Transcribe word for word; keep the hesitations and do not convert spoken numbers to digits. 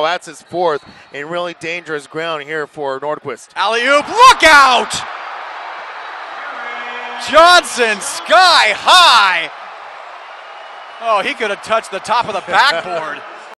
Oh, that's his fourth, and really dangerous ground here for Nordquist. Alley-oop, look out! Johnson sky high! Oh, he could have touched the top of the backboard.